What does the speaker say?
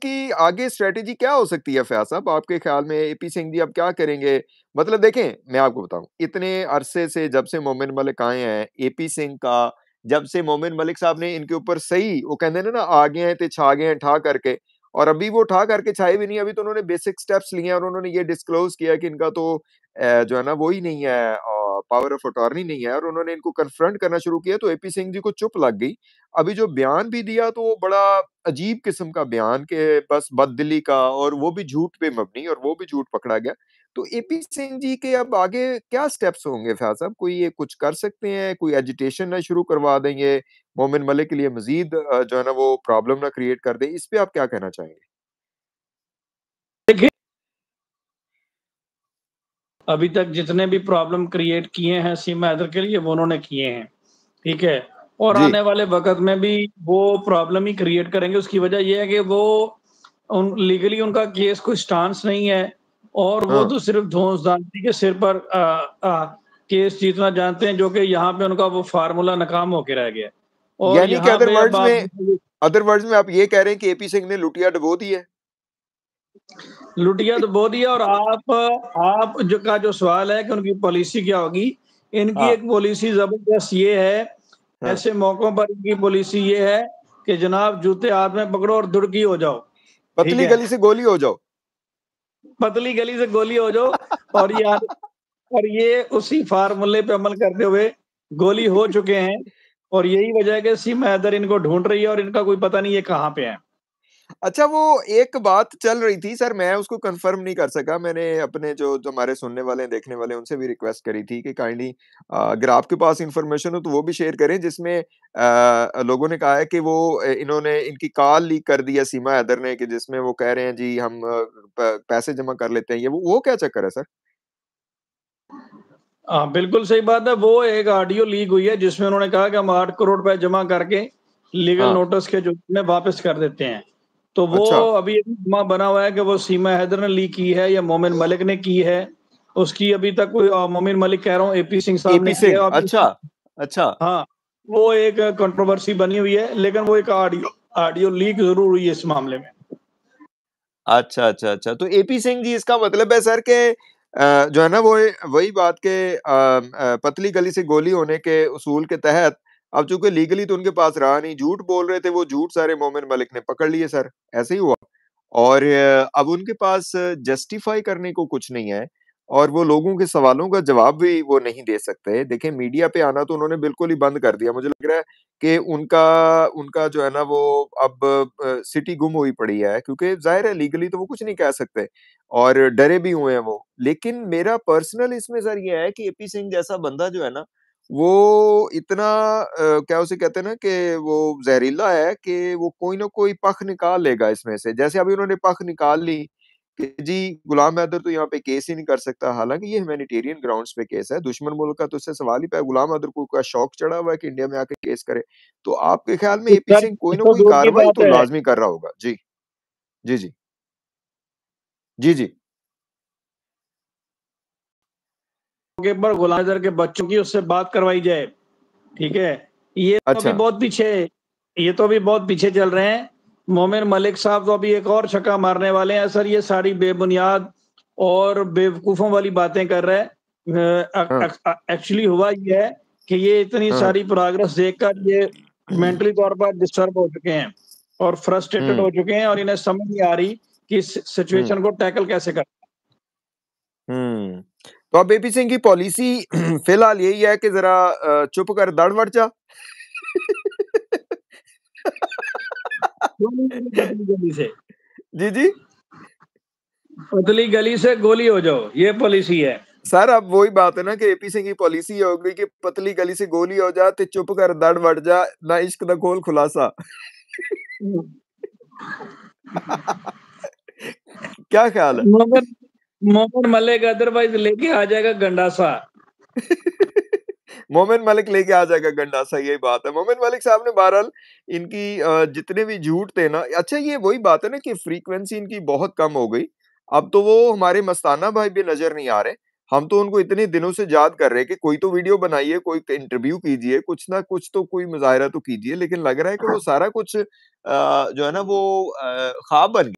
कि आगे स्ट्रेटेजी क्या हो सकती है फयाज साहब, आपके ख्याल में एपी सिंह जी अब क्या करेंगे? मतलब देखें, मैं आपको बताऊं, इतने अरसे से जब से मोमिन मलिक आए हैं, एपी सिंह का जब से मोमिन मलिक साहब ने इनके ऊपर सही, वो कहते हैं ना, आ गए हैं तो छा गए हैं ठा करके, और अभी वो ठा करके छाए भी नहीं। अभी तो उन्होंने बेसिक स्टेप्स लिए हैं और उन्होंने ये डिस्क्लोज किया कि इनका तो जो है ना वो ही नहीं है, पावर ऑफ अटॉर्नी नहीं है, और उन्होंने इनको कन्फ्रंट करना शुरू किया तो एपी सिंह जी को चुप लग गई। अभी जो बयान भी दिया तो वो बड़ा अजीब किस्म का बयान, के बस बददिली का, और वो भी झूठ पे मबनी, और वो भी झूठ पकड़ा गया। तो एपी सिंह जी के अब आगे क्या स्टेप्स होंगे फयाज साहब? कोई ये कुछ कर सकते हैं, कोई एजिटेशन ना शुरू करवा देंगे मोमिन मलिक के लिए, मजीद जो है ना वो प्रॉब्लम ना क्रिएट कर दे, इस पे आप क्या कहना चाहेंगे? देखिए, अभी तक जितने भी प्रॉब्लम क्रिएट किए हैं सीमा हैदर के लिए वो उन्होंने किए हैं, ठीक है, और आने वाले वक्त में भी वो प्रॉब्लम ही क्रिएट करेंगे। उसकी वजह यह है कि वो लीगली उनका केस कोई स्टांस नहीं है, और वो तो सिर्फ धौंसदारी के सिर पर केस जीतना जानते हैं, जो कि यहाँ पे उनका वो फार्मूला नाकाम होके रह गया। और यानी कि अदर वर्ड्स में आप ये कह रहे हैं कि एपी सिंह ने लुटिया डुबो दिया। और आप जो का जो सवाल है कि उनकी पॉलिसी क्या होगी, इनकी एक पॉलिसी जबरदस्त ये है, ऐसे मौकों पर इनकी पॉलिसी ये है कि जनाब जूते हाथ में पकड़ो और दुड़की हो जाओ, पतली गली से गोली हो जाओ, पतली गली से गोली हो जाओ। और ये उसी फार्मूले पे अमल करते हुए गोली हो चुके हैं, और यही वजह है कि सीमा हैदर इनको ढूंढ रही है और इनका कोई पता नहीं है कहाँ पे है। अच्छा, वो एक बात चल रही थी सर, मैं उसको कंफर्म नहीं कर सका, मैंने अपने जो हमारे सुनने वाले देखने वाले उनसे भी रिक्वेस्ट करी थी कि काइंडली अगर आपके पास इंफॉर्मेशन हो तो वो भी शेयर करें, जिसमें लोगों ने कहा है कि वो इन्होंने इनकी कॉल लीक कर दी है सीमा हैदर ने, कि जिसमें वो कह रहे हैं जी हम पैसे जमा कर लेते हैं, ये वो क्या चक्कर है सर? हाँ, बिल्कुल सही बात है। वो एक ऑडियो लीक हुई है जिसमें उन्होंने कहा कि हम 8 करोड़ रुपए जमा करके लीगल नोटिस के जो में वापस कर देते हैं, तो वो अभी मामला बना हुआ है कि वो सीमा हैदर ने लीक की है या मोमिन मलिक ने की है। उसकी अभी तक कोई, मोमिन मलिक कह रहा हूँ, एपी सिंह साहब ने किया। अच्छा, हाँ, वो एक कंट्रोवर्सी बनी हुई है, लेकिन वो एक ऑडियो लीक जरूर हुई है इस मामले में। अच्छा, तो एपी सिंह जी, इसका मतलब है सर के जो है ना वो वही बात के पतली गली से गोली होने के उसूल के तहत अब चूंकि लीगली तो उनके पास रहा नहीं, झूठ बोल रहे थे, वो झूठ सारे मोमिन मलिक ने पकड़ लिए सर, ऐसे ही हुआ, और अब उनके पास जस्टिफाई करने को कुछ नहीं है, और वो लोगों के सवालों का जवाब भी वो नहीं दे सकते। देखें, मीडिया पे आना तो उन्होंने बिल्कुल ही बंद कर दिया, मुझे लग रहा है कि उनका जो है ना वो अब सिटी गुम हुई पड़ी है, क्योंकि जाहिर है लीगली तो वो कुछ नहीं कह सकते और डरे भी हुए हैं वो। लेकिन मेरा पर्सनल इसमें सर ये है कि एपी सिंह जैसा बंदा जो है ना वो इतना क्या उसे कहते हैं ना कि वो जहरीला है कि वो कोई ना कोई पख निकाल लेगा इसमें से। जैसे अभी उन्होंने पख निकाल ली कि जी गुलाम हैदर तो यहाँ पे केस ही नहीं कर सकता, हालांकि ये ह्यूमैनिटेरियन ग्राउंड्स पे केस है, दुश्मन मुल्क का, तो इससे सवाल ही पे गुलाम हैदर को शौक चढ़ा हुआ है कि इंडिया में आके केस करे। तो आपके ख्याल में एपी सिंह कोई ना कोई कार्रवाई तो लाजमी कर रहा होगा? जी, पर गुलाम हैदर के बच्चों की उससे बात करवाई जाए, ठीक है। ये तो अभी बहुत पीछे चल रहे हैं। मोमिन मलिक साहब तो अभी एक और छक्का मारने वाले हैं सर। ये सारी बेबुनियाद और बेवकूफों वाली बातें कर रहे हैं। एक्चुअली हुआ ये है कि ये इतनी सारी प्रोग्रेस देखकर ये मेंटली तौर पर डिस्टर्ब हो चुके हैं और फ्रस्ट्रेटेड हो चुके हैं, और इन्हें समझ नहीं आ रही कि इस सिचुएशन को टैकल कैसे करना। तो अब एपी सिंह की पॉलिसी फिलहाल यही है कि जरा चुप कर दड़ बढ़ जा। जी, पतली गली से गोली हो जाओ, ये पॉलिसी है सर। अब वही बात है ना कि एपी सिंह की पॉलिसी हो गई कि पतली गली से गोली हो जा ते चुप कर दड़ बढ़ जा, ना इश्क दा खोल खुलासा। क्या ख्याल है? मोमिन मलिक अदरवाइज लेके आ जाएगा गंडासा। मोमिन मलिक लेके आ जाएगा गंडासा, यही बात है। मोमिन मलिक साहब ने बहरहाल इनकी जितने भी झूठ थे ना, अच्छा ये वही बात है ना कि फ्रीक्वेंसी इनकी बहुत कम हो गई। अब तो वो हमारे मस्ताना भाई भी नजर नहीं आ रहे, हम तो उनको इतने दिनों से याद कर रहे हैं कि कोई तो वीडियो बनाइए, कोई इंटरव्यू कीजिए, कुछ ना कुछ तो कोई मुजाहरा तो कीजिए, लेकिन लग रहा है कि वो सारा कुछ जो है ना वो ख्वाब बन